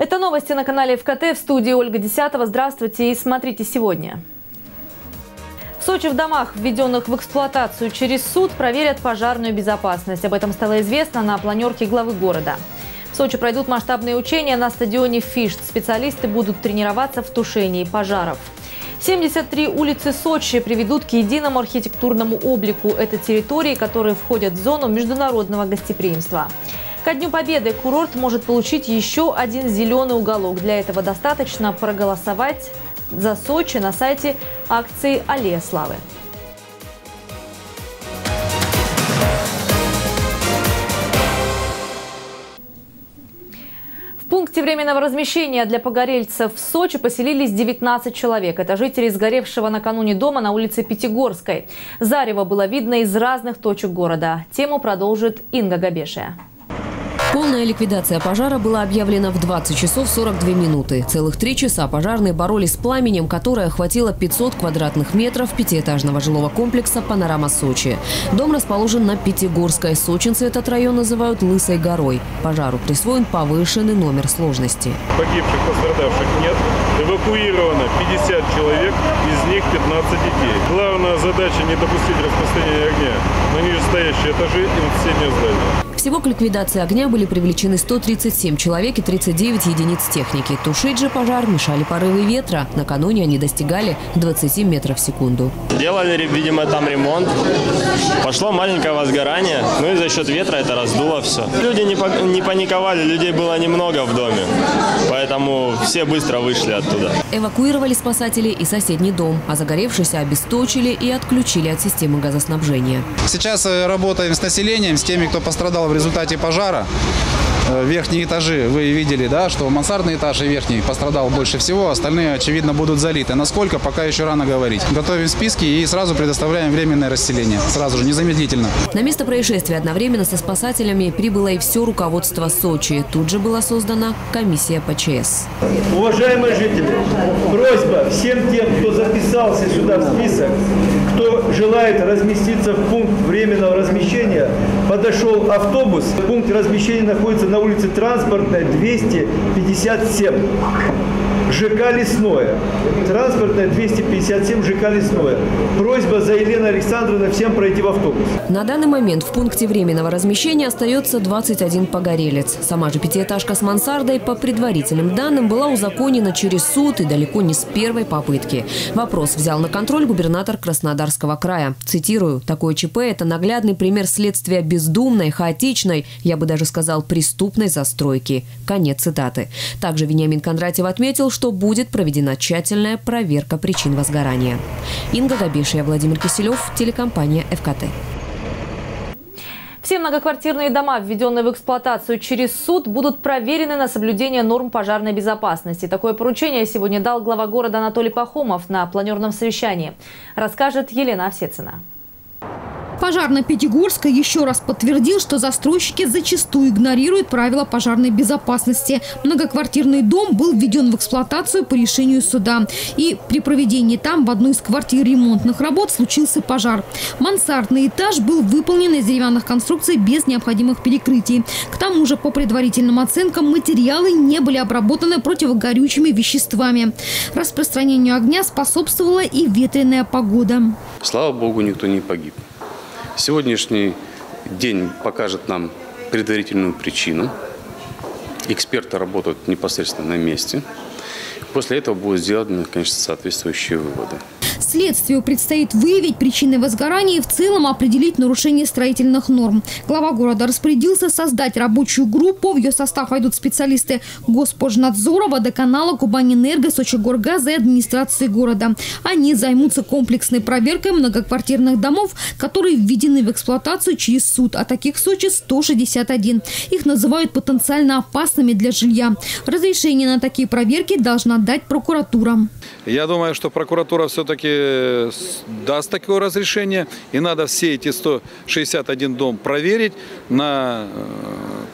Это новости на канале ФКТ. В студии Ольга Десятова. Здравствуйте и смотрите сегодня. В Сочи в домах, введенных в эксплуатацию через суд, проверят пожарную безопасность. Об этом стало известно на планерке главы города. В Сочи пройдут масштабные учения на стадионе Фишт. Специалисты будут тренироваться в тушении пожаров. 73 улицы Сочи приведут к единому архитектурному облику. Это территории, которые входят в зону международного гостеприимства. Ко Дню Победы курорт может получить еще один зеленый уголок. Для этого достаточно проголосовать за Сочи на сайте акции «Аллея славы». В пункте временного размещения для погорельцев в Сочи поселились 19 человек. Это жители сгоревшего накануне дома на улице Пятигорской. Зарево было видно из разных точек города. Тему продолжит Инга Габешия. Полная ликвидация пожара была объявлена в 20 часов 42 минуты. Целых 3 часа пожарные боролись с пламенем, которое охватило 500 квадратных метров пятиэтажного жилого комплекса «Панорама Сочи». Дом расположен на Пятигорской. Сочинцы этот район называют «Лысой горой». Пожару присвоен повышенный номер сложности. Погибших, пострадавших нет. Эвакуировано 50 человек, из них 15 детей. Главная задача – не допустить распространения огня на нижестоящие этажи и на соседние здания. Всего к ликвидации огня были привлечены 137 человек и 39 единиц техники. Тушить же пожар мешали порывы ветра. Накануне они достигали 20 метров в секунду. Делали, видимо, там ремонт. Пошло маленькое возгорание, ну и за счет ветра это раздуло все. Люди не паниковали, людей было немного в доме, поэтому все быстро вышли оттуда. Эвакуировали спасатели и соседний дом, а загоревшийся обесточили и отключили от системы газоснабжения. Сейчас работаем с населением, с теми, кто пострадал в результате пожара. Верхние этажи, вы видели, да, что мансардный этаж и верхний пострадал больше всего, остальные, очевидно, будут залиты. Насколько, пока еще рано говорить. Готовим списки и сразу предоставляем временное расселение. Сразу же, незамедлительно. На место происшествия одновременно со спасателями прибыло и все руководство Сочи. Тут же была создана комиссия по ЧС. Уважаемые жители, просьба всем тем, кто записался сюда в список, кто желает разместиться в пункт временного размещения, подошел автобус. Пункт размещения находится на улице Транспортная, 257, ЖК «Лесное». Транспортная, 257, ЖК «Лесное». Просьба за Еленой Александровной всем пройти в автобус. На данный момент в пункте временного размещения остается 21 погорелец. Сама же пятиэтажка с мансардой, по предварительным данным, была узаконена через суд и далеко не с первой попытки. Вопрос взял на контроль губернатор Краснодарского края. Цитирую, «Такое ЧП – это наглядный пример следствия бездумной, хаотичной, я бы даже сказал, преступной застройки». Конец цитаты. Также Вениамин Кондратьев отметил, что будет проведена тщательная проверка причин возгорания. Инга Габешия, Владимир Киселев, телекомпания «Эфката». Все многоквартирные дома, введенные в эксплуатацию через суд, будут проверены на соблюдение норм пожарной безопасности. Такое поручение сегодня дал глава города Анатолий Пахомов на планерном совещании. Расскажет Елена Овсецина. Пожар на Пятигорской еще раз подтвердил, что застройщики зачастую игнорируют правила пожарной безопасности. Многоквартирный дом был введен в эксплуатацию по решению суда. И при проведении там в одной из квартир ремонтных работ случился пожар. Мансардный этаж был выполнен из деревянных конструкций без необходимых перекрытий. К тому же, по предварительным оценкам, материалы не были обработаны противогорючими веществами. Распространению огня способствовала и ветреная погода. Слава богу, никто не погиб. Сегодняшний день покажет нам предварительную причину. Эксперты работают непосредственно на месте. После этого будут сделаны, конечно, соответствующие выводы. Следствию предстоит выявить причины возгорания и в целом определить нарушение строительных норм. Глава города распорядился создать рабочую группу. В ее состав войдут специалисты Госпожнадзора, водоканала, Кубанэнерго, Сочигоргаза и администрации города. Они займутся комплексной проверкой многоквартирных домов, которые введены в эксплуатацию через суд. А таких в Сочи 161. Их называют потенциально опасными для жилья. Разрешение на такие проверки должна дать прокуратура. Я думаю, что прокуратура все-таки даст такое разрешение, и надо все эти 161 дом проверить на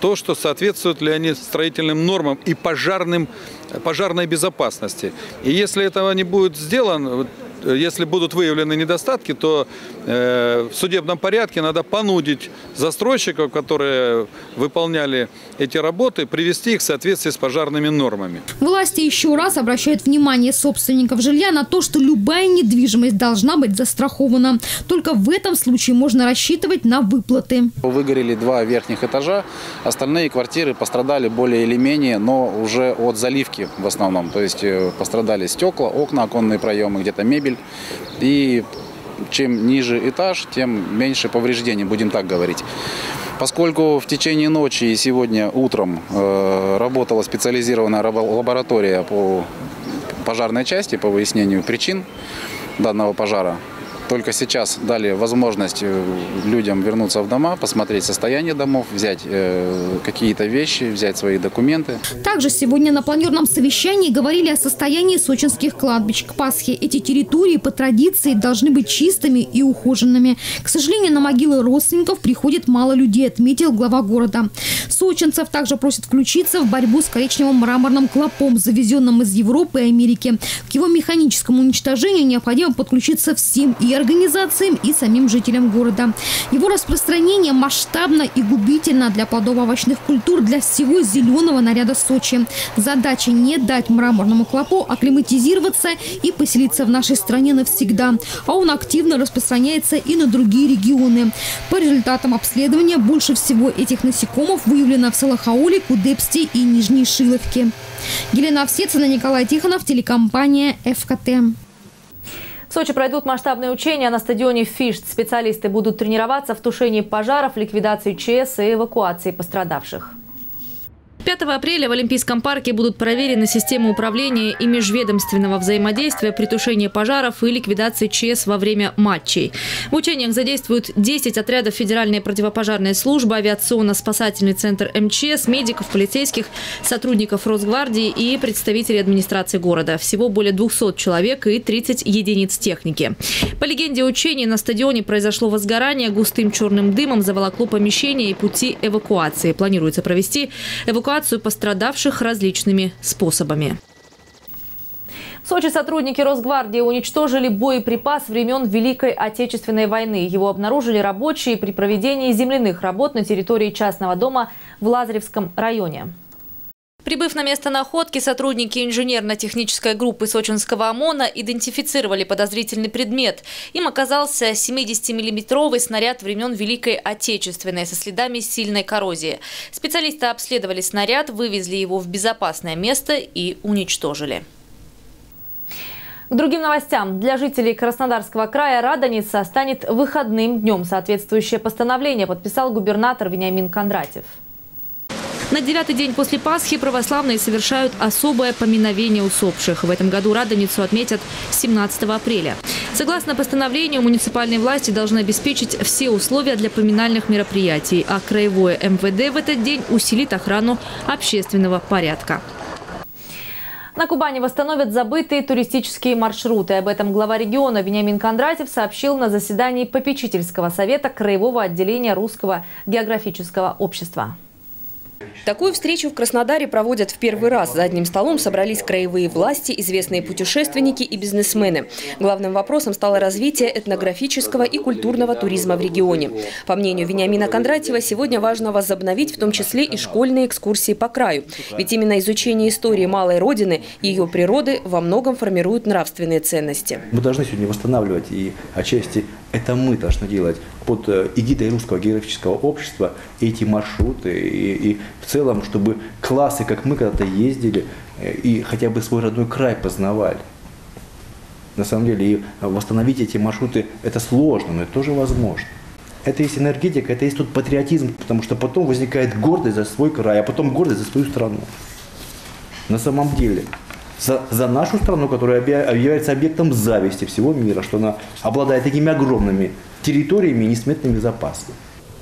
то, что соответствуют ли они строительным нормам и пожарной безопасности. И если этого не будет сделано, если будут выявлены недостатки, то в судебном порядке надо понудить застройщиков, которые выполняли эти работы, привести их в соответствии с пожарными нормами. Власти еще раз обращают внимание собственников жилья на то, что любая недвижимость должна быть застрахована. Только в этом случае можно рассчитывать на выплаты. Выгорели два верхних этажа, остальные квартиры пострадали более или менее, но уже от заливки в основном. То есть пострадали стекла, окна, оконные проемы, где-то мебель. И чем ниже этаж, тем меньше повреждений, будем так говорить. Поскольку в течение ночи и сегодня утром работала специализированная лаборатория по пожарной части, по выяснению причин данного пожара, только сейчас дали возможность людям вернуться в дома, посмотреть состояние домов, взять какие-то вещи, взять свои документы. Также сегодня на планерном совещании говорили о состоянии сочинских кладбищ к Пасхе. Эти территории по традиции должны быть чистыми и ухоженными. К сожалению, на могилы родственников приходит мало людей, отметил глава города. Сочинцев также просят включиться в борьбу с коричневым мраморным клопом, завезенным из Европы и Америки. К его механическому уничтожению необходимо подключиться всем и организациям, и самим жителям города. Его распространение масштабно и губительно для плодово-овощных культур, для всего зеленого наряда Сочи. Задача не дать мраморному клопу акклиматизироваться и поселиться в нашей стране навсегда. А он активно распространяется и на другие регионы. По результатам обследования больше всего этих насекомых выявлено в Салахаоле, Кудепсте и Нижней Шиловке. Елена Овсецина, Николай Тихонов, телекомпания «Эфката». В Сочи пройдут масштабные учения на стадионе «Фишт». Специалисты будут тренироваться в тушении пожаров, ликвидации ЧС и эвакуации пострадавших. 5 апреля в Олимпийском парке будут проверены системы управления и межведомственного взаимодействия при тушении пожаров и ликвидации ЧС во время матчей. В учениях задействуют 10 отрядов Федеральной противопожарной службы, авиационно-спасательный центр МЧС, медиков, полицейских, сотрудников Росгвардии и представителей администрации города. Всего более 200 человек и 30 единиц техники. По легенде учений, на стадионе произошло возгорание, густым черным дымом заволокло помещение и пути эвакуации. Планируется провести эвакуацию пострадавших различными способами. В Сочи сотрудники Росгвардии уничтожили боеприпас времен Великой Отечественной войны. Его обнаружили рабочие при проведении земляных работ на территории частного дома в Лазаревском районе. Прибыв на место находки, сотрудники инженерно-технической группы сочинского ОМОНа идентифицировали подозрительный предмет. Им оказался 70-миллиметровый снаряд времен Великой Отечественной со следами сильной коррозии. Специалисты обследовали снаряд, вывезли его в безопасное место и уничтожили. К другим новостям. Для жителей Краснодарского края Радоница станет выходным днем. Соответствующее постановление подписал губернатор Вениамин Кондратьев. На 9-й день после Пасхи православные совершают особое поминовение усопших. В этом году Радоницу отметят 17 апреля. Согласно постановлению, муниципальные власти должны обеспечить все условия для поминальных мероприятий, а краевое МВД в этот день усилит охрану общественного порядка. На Кубани восстановят забытые туристические маршруты. Об этом глава региона Вениамин Кондратьев сообщил на заседании попечительского совета краевого отделения Русского географического общества. Такую встречу в Краснодаре проводят в первый раз. За одним столом собрались краевые власти, известные путешественники и бизнесмены. Главным вопросом стало развитие этнографического и культурного туризма в регионе. По мнению Вениамина Кондратьева, сегодня важно возобновить в том числе и школьные экскурсии по краю. Ведь именно изучение истории малой родины, ее природы во многом формирует нравственные ценности. Мы должны сегодня восстанавливать, и отчасти это мы должны делать под эгидой Русского географического общества эти маршруты и в целом, чтобы классы, как мы когда-то ездили, и хотя бы свой родной край познавали. На самом деле, и восстановить эти маршруты – это сложно, но это тоже возможно. Это есть энергетика, это есть тот патриотизм, потому что потом возникает гордость за свой край, а потом гордость за свою страну. На самом деле, за нашу страну, которая является объектом зависти всего мира, что она обладает такими огромными территориями и несметными запасами.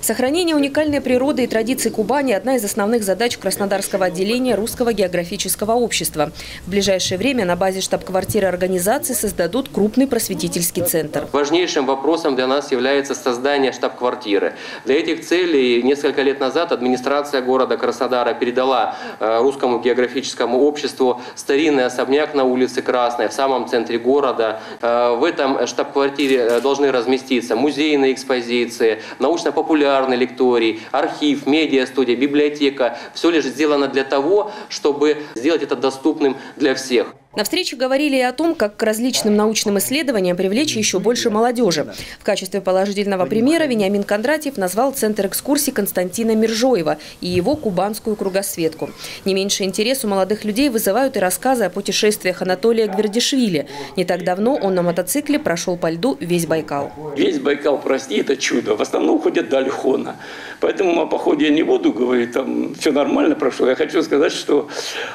Сохранение уникальной природы и традиций Кубани – одна из основных задач Краснодарского отделения Русского географического общества. В ближайшее время на базе штаб-квартиры организации создадут крупный просветительский центр. Важнейшим вопросом для нас является создание штаб-квартиры. Для этих целей несколько лет назад администрация города Краснодара передала Русскому географическому обществу старинный особняк на улице Красной, в самом центре города. В этом штаб-квартире должны разместиться музейные экспозиции, научно-популярный лекторий, архив, медиа-студия, библиотека. Все лишь сделано для того, чтобы сделать это доступным для всех. На встрече говорили и о том, как к различным научным исследованиям привлечь еще больше молодежи. В качестве положительного примера Вениамин Кондратьев назвал центр экскурсий Константина Миржоева и его кубанскую кругосветку. Не меньше интерес у молодых людей вызывают и рассказы о путешествиях Анатолия Гвердишвили. Не так давно он на мотоцикле прошел по льду весь Байкал. Весь Байкал, прости, это чудо. В основном уходят до Ольхона. Поэтому о походе я не буду говорить, там все нормально прошло. Я хочу сказать, что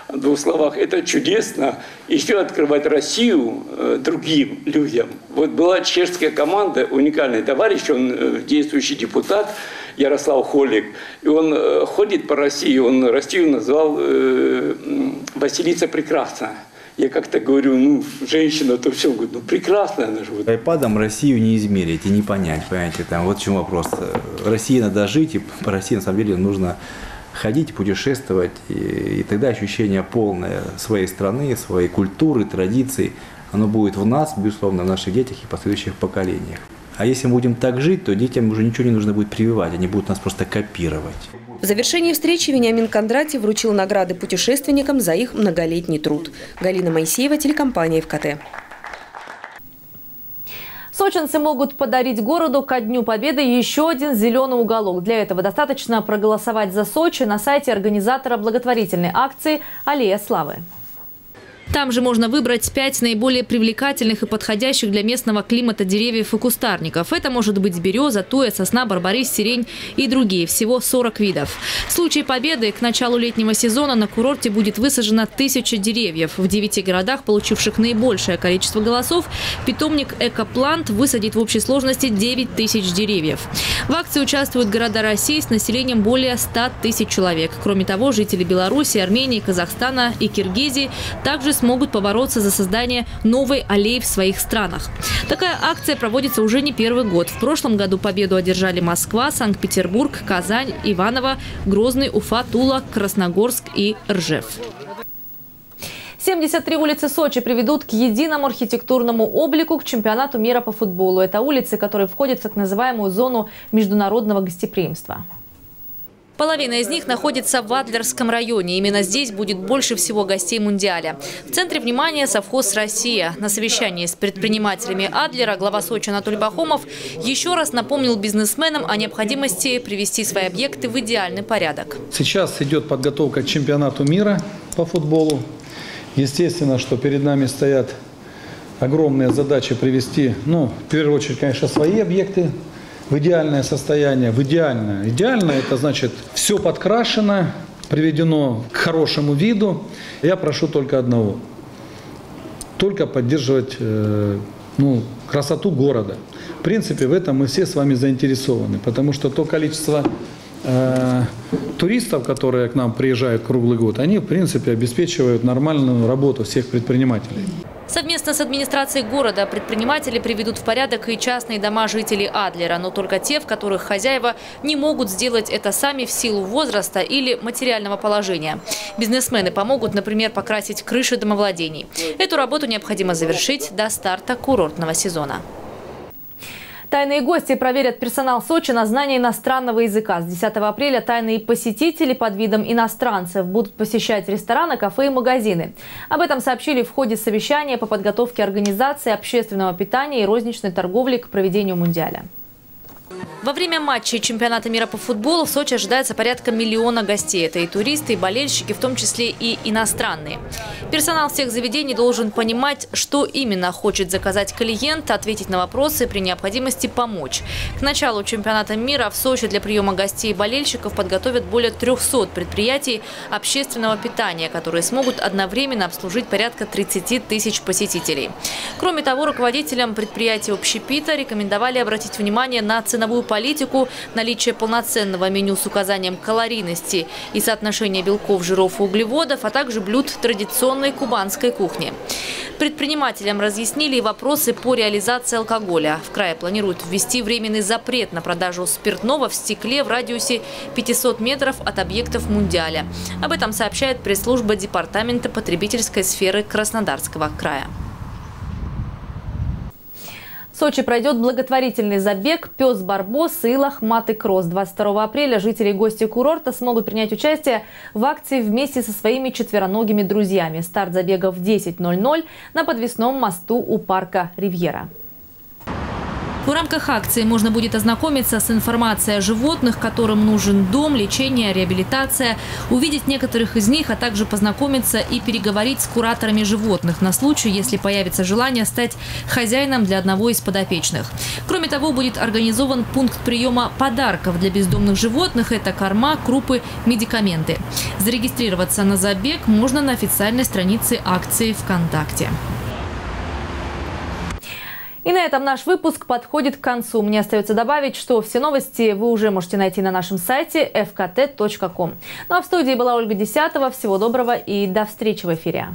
в двух словах, это чудесно. Еще открывать Россию другим людям. Вот была чешская команда, уникальный товарищ, он действующий депутат, Ярослав Холик. И он ходит по России, он Россию назвал «Василиса прекрасна». Я как-то говорю, ну, женщина, то все, говорит, ну, прекрасно она живет. Айпадом Россию не измерить и не понять, понимаете, там, вот в чем вопрос. России надо жить, и по России, на самом деле, нужно ходить, путешествовать, и тогда ощущение полное своей страны, своей культуры, традиций, оно будет в нас, безусловно, в наших детях и последующих поколениях. А если мы будем так жить, то детям уже ничего не нужно будет прививать, они будут нас просто копировать. В завершении встречи Вениамин Кондратьев вручил награды путешественникам за их многолетний труд. Галина Моисеева, телекомпания «Эфката». Сочинцы могут подарить городу ко Дню Победы еще один зеленый уголок. Для этого достаточно проголосовать за Сочи на сайте организатора благотворительной акции «Аллея славы». Там же можно выбрать 5 наиболее привлекательных и подходящих для местного климата деревьев и кустарников. Это может быть береза, туя, сосна, барбарис, сирень и другие. Всего 40 видов. В случае победы к началу летнего сезона на курорте будет высажено 1000 деревьев. В 9 городах, получивших наибольшее количество голосов, питомник «Экоплант» высадит в общей сложности 9000 деревьев. В акции участвуют города России с населением более 100 000 человек. Кроме того, жители Беларуси, Армении, Казахстана и Киргизии также смогут побороться за создание новой аллеи в своих странах. Такая акция проводится уже не первый год. В прошлом году победу одержали Москва, Санкт-Петербург, Казань, Иваново, Грозный, Уфа, Тула, Красногорск и Ржев. 73 улицы Сочи приведут к единому архитектурному облику к чемпионату мира по футболу. Это улицы, которые входят в так называемую зону международного гостеприимства. Половина из них находится в Адлерском районе. Именно здесь будет больше всего гостей Мундиаля. В центре внимания совхоз «Россия». На совещании с предпринимателями Адлера глава Сочи Анатолий Пахомов еще раз напомнил бизнесменам о необходимости привести свои объекты в идеальный порядок. Сейчас идет подготовка к чемпионату мира по футболу. Естественно, что перед нами стоят огромные задачи привести, в первую очередь, конечно, свои объекты в идеальное состояние, в идеальное. Идеально – это значит все подкрашено, приведено к хорошему виду. Я прошу только одного – только поддерживать красоту города. В принципе, в этом мы все с вами заинтересованы, потому что то количество туристов, которые к нам приезжают круглый год, они, в принципе, обеспечивают нормальную работу всех предпринимателей. Совместно с администрацией города предприниматели приведут в порядок и частные дома жителей Адлера, но только те, в которых хозяева не могут сделать это сами в силу возраста или материального положения. Бизнесмены помогут, например, покрасить крыши домовладений. Эту работу необходимо завершить до старта курортного сезона. Тайные гости проверят персонал Сочи на знание иностранного языка. С 10 апреля тайные посетители под видом иностранцев будут посещать рестораны, кафе и магазины. Об этом сообщили в ходе совещания по подготовке организации общественного питания и розничной торговли к проведению Мундиаля. Во время матчей чемпионата мира по футболу в Сочи ожидается порядка 1 000 000 гостей. Это и туристы, и болельщики, в том числе и иностранные. Персонал всех заведений должен понимать, что именно хочет заказать клиент, ответить на вопросы и при необходимости помочь. К началу чемпионата мира в Сочи для приема гостей и болельщиков подготовят более 300 предприятий общественного питания, которые смогут одновременно обслужить порядка 30 000 посетителей. Кроме того, руководителям предприятия общепита рекомендовали обратить внимание на цены ценовую политику, наличие полноценного меню с указанием калорийности и соотношение белков, жиров и углеводов, а также блюд традиционной кубанской кухни. Предпринимателям разъяснили и вопросы по реализации алкоголя. В крае планируют ввести временный запрет на продажу спиртного в стекле в радиусе 500 метров от объектов Мундиаля. Об этом сообщает пресс-служба Департамента потребительской сферы Краснодарского края. В Сочи пройдет благотворительный забег «Пес Барбос» и «Лохматый кросс». 22 апреля жители и гости курорта смогут принять участие в акции вместе со своими четвероногими друзьями. Старт забега в 10:00 на подвесном мосту у парка «Ривьера». В рамках акции можно будет ознакомиться с информацией о животных, которым нужен дом, лечение, реабилитация, увидеть некоторых из них, а также познакомиться и переговорить с кураторами животных на случай, если появится желание стать хозяином для одного из подопечных. Кроме того, будет организован пункт приема подарков для бездомных животных – это корма, крупы, медикаменты. Зарегистрироваться на забег можно на официальной странице акции ВКонтакте. И на этом наш выпуск подходит к концу. Мне остается добавить, что все новости вы уже можете найти на нашем сайте fkt.com. Ну а в студии была Ольга Десятова. Всего доброго и до встречи в эфире.